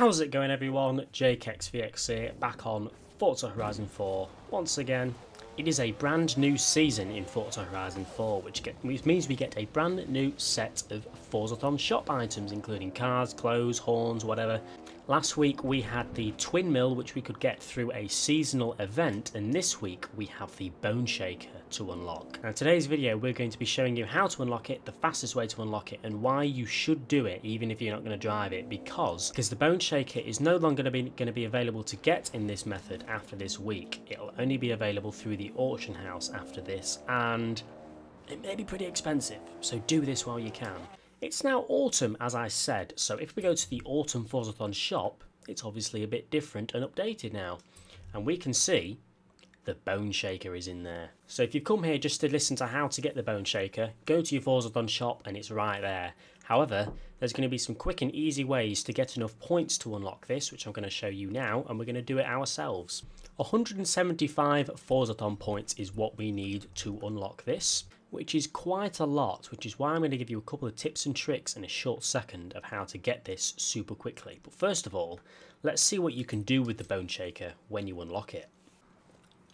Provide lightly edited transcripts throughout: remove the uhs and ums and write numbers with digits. How's it going everyone, JakexVX here, back on Forza Horizon 4 once again. It is a brand new season in Forza Horizon 4 which means we get a brand new set of Forzathon shop items including cars, clothes, horns, whatever. Last week we had the Twin Mill which we could get through a seasonal event, and this week we have the Bone Shaker to unlock. Now today's video we're going to be showing you how to unlock it, the fastest way to unlock it, and why you should do it even if you're not going to drive it, because the Bone Shaker is no longer going to be available to get in this method after this week. It'll only be available through the auction house after this, and it may be pretty expensive, so do this while you can. It's now autumn, as I said, so if we go to the Autumn Forzathon shop, it's obviously a bit different and updated now, and we can see the Bone Shaker is in there. So if you've come here just to listen to how to get the Bone Shaker, go to your Forzathon shop and it's right there. However, there's going to be some quick and easy ways to get enough points to unlock this, which I'm going to show you now, and we're going to do it ourselves. 175 Forzathon points is what we need to unlock this, which is quite a lot, which is why I'm going to give you a couple of tips and tricks in a short second of how to get this super quickly. But first of all, let's see what you can do with the Bone Shaker when you unlock it.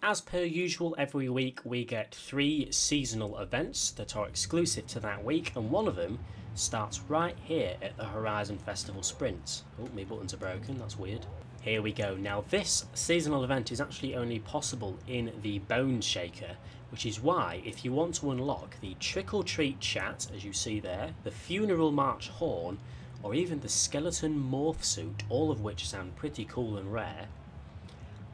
As per usual, every week we get 3 seasonal events that are exclusive to that week, and one of them starts right here at the Horizon Festival Sprint. Oh, my buttons are broken, that's weird. Here we go. Now this seasonal event is actually only possible in the Bone Shaker, which is why if you want to unlock the Trick-or-Treat Chat, as you see there, the Funeral March Horn, or even the Skeleton Morph Suit, all of which sound pretty cool and rare,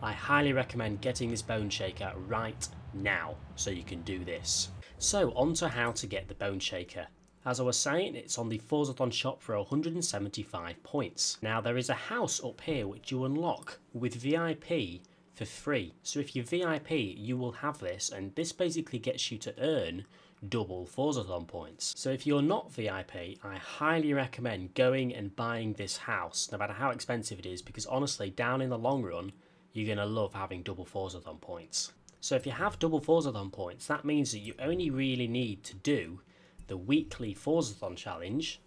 I highly recommend getting this Bone Shaker right now so you can do this. So on to how to get the Bone Shaker. As I was saying, it's on the Forzathon shop for 175 points. Now there is a house up here which you unlock with VIP for free. So if you're VIP you will have this, and this basically gets you to earn double Forzathon points. So if you're not VIP, I highly recommend going and buying this house, no matter how expensive it is, because honestly down in the long run you're going to love having double Forzathon points. So if you have double Forzathon points, that means that you only really need to do the weekly Forzathon challenge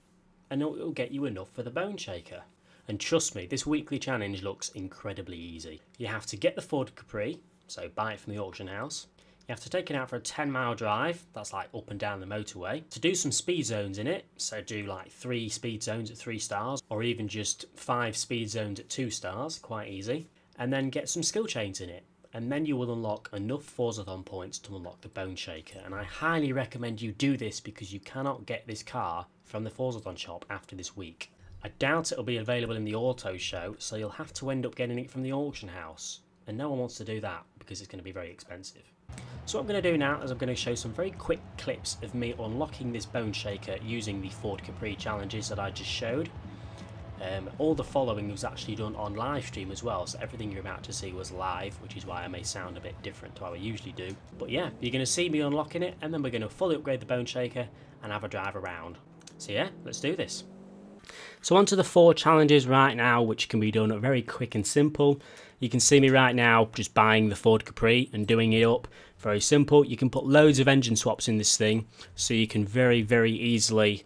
and it will get you enough for the Bone Shaker. And trust me, this weekly challenge looks incredibly easy. You have to get the Ford Capri, so buy it from the auction house. You have to take it out for a 10-mile drive, that's like up and down the motorway. To do some speed zones in it, so do like 3 speed zones at 3 stars, or even just 5 speed zones at 2 stars, quite easy. And then get some skill chains in it, and then you will unlock enough Forzathon points to unlock the Bone Shaker. And I highly recommend you do this because you cannot get this car from the Forzathon shop after this week. I doubt it'll be available in the auto show, so you'll have to end up getting it from the auction house, and no one wants to do that because it's going to be very expensive. So what I'm going to do now is I'm going to show some very quick clips of me unlocking this Bone Shaker using the Ford Capri challenges that I just showed. All the following was actually done on live stream as well, so everything you're about to see was live, which is why I may sound a bit different to how I usually do. But yeah, you're going to see me unlocking it, and then we're going to fully upgrade the Bone Shaker and have a drive around. So yeah, let's do this. So on to the 4 challenges right now, which can be done very quick and simple. You can see me right now just buying the Ford Capri and doing it up. Very simple. You can put loads of engine swaps in this thing, so you can very easily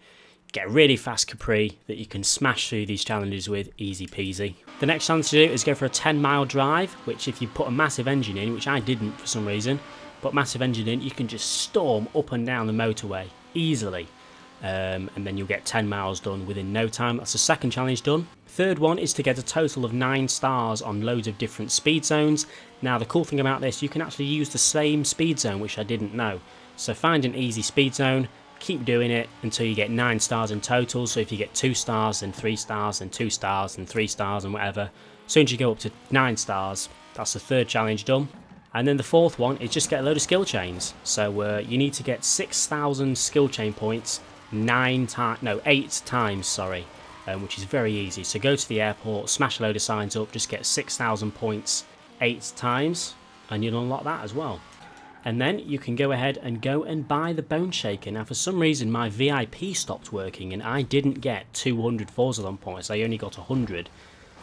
get a really fast Capri that you can smash through these challenges with, easy peasy. The next challenge to do is go for a 10-mile drive, which if you put a massive engine in, which I didn't for some reason, but massive engine in, you can just storm up and down the motorway easily. And then you'll get 10 miles done within no time. That's the second challenge done. Third one is to get a total of 9 stars on loads of different speed zones. Now the cool thing about this, you can actually use the same speed zone, which I didn't know. So find an easy speed zone, keep doing it until you get 9 stars in total. So if you get 2 stars, then 3 stars, then 2 stars, then 3 stars, and whatever. As soon as you go up to 9 stars, that's the third challenge done. And then the fourth one is just get a load of skill chains. So you need to get 6,000 skill chain points 8 times, sorry, which is very easy. So go to the airport, smash a load of signs up, just get 6,000 points 8 times, and you'll unlock that as well. And then you can go ahead and go and buy the Bone Shaker. Now for some reason my VIP stopped working and I didn't get 200 Forzathon points, I only got 100.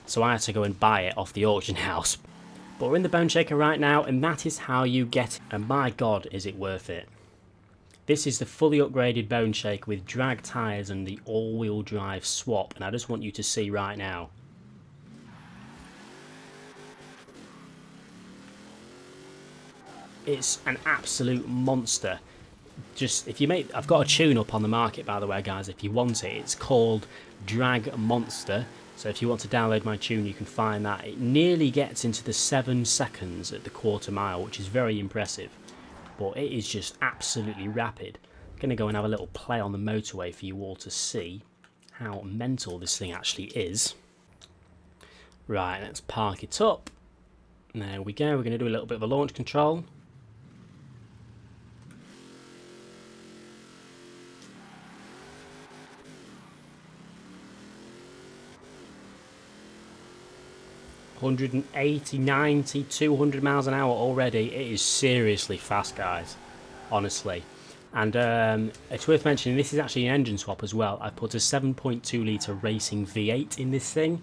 So I had to go and buy it off the auction house. But we're in the Bone Shaker right now, and that is how you get it. And my god, is it worth it. This is the fully upgraded Bone Shaker with drag tyres and the all-wheel drive swap, and I just want you to see right now it's an absolute monster. Just if you make, I've got a tune up on the market, by the way, guys, if you want it. It's called Drag Monster. So if you want to download my tune, you can find that. It nearly gets into the 7 seconds at the quarter mile, which is very impressive. But it is just absolutely rapid. I'm going to go and have a little play on the motorway for you all to see how mental this thing actually is. Right, let's park it up. There we go. We're going to do a little bit of a launch control. $180, $90, $200 miles an hour already. It is seriously fast, guys, honestly. And it's worth mentioning, this is actually an engine swap as well. I put a 7.2 litre racing V8 in this thing.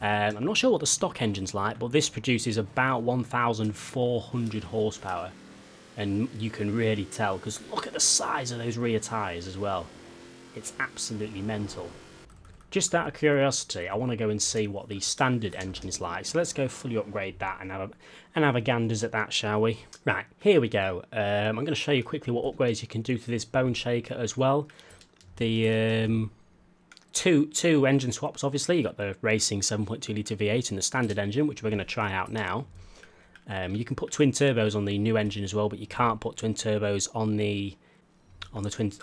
I'm not sure what the stock engine's like, but this produces about 1,400 horsepower. And you can really tell, because look at the size of those rear tyres as well. It's absolutely mental. Just out of curiosity, I want to go and see what the standard engine is like. So let's go fully upgrade that and have a ganders at that, shall we? Right, here we go. I'm going to show you quickly what upgrades you can do to this Bone Shaker as well. The two engine swaps, obviously. You've got the racing 7.2 litre V8 and the standard engine, which we're going to try out now. You can put twin turbos on the new engine as well, but you can't put twin turbos on the...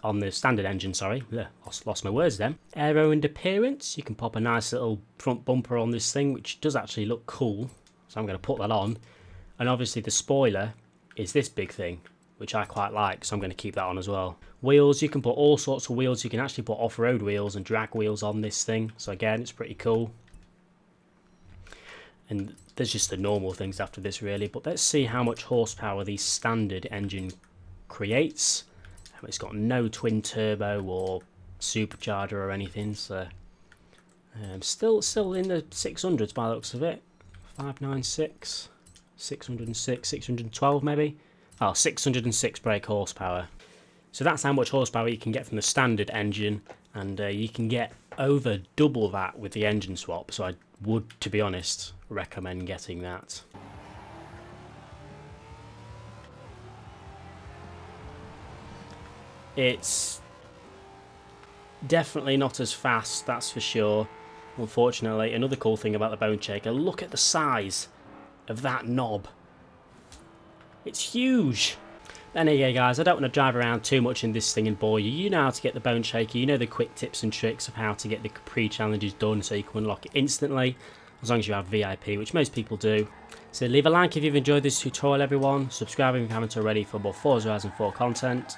on the standard engine, sorry. Yeah, lost my words then. Aero and appearance, you can pop a nice little front bumper on this thing, which does actually look cool, so I'm going to put that on. And obviously the spoiler is this big thing, which I quite like, so I'm going to keep that on as well. Wheels, you can put all sorts of wheels. You can actually put off-road wheels and drag wheels on this thing, so again, it's pretty cool. And there's just the normal things after this, really. But let's see how much horsepower the standard engine creates. It's got no twin turbo or supercharger or anything, so still in the 600s by the looks of it. 596, 606, 612 maybe. Oh, 606 brake horsepower. So that's how much horsepower you can get from the standard engine, and you can get over double that with the engine swap. So I would, to be honest, recommend getting that. It's definitely not as fast, that's for sure, unfortunately. Another cool thing about the Bone Shaker, look at the size of that knob. It's huge. Anyway, guys, I don't want to drive around too much in this thing and bore you. You know how to get the Bone Shaker. You know the quick tips and tricks of how to get the Capri challenges done so you can unlock it instantly, as long as you have VIP, which most people do. So leave a like if you've enjoyed this tutorial, everyone. Subscribe if you haven't already for more Forza Horizon 4 content.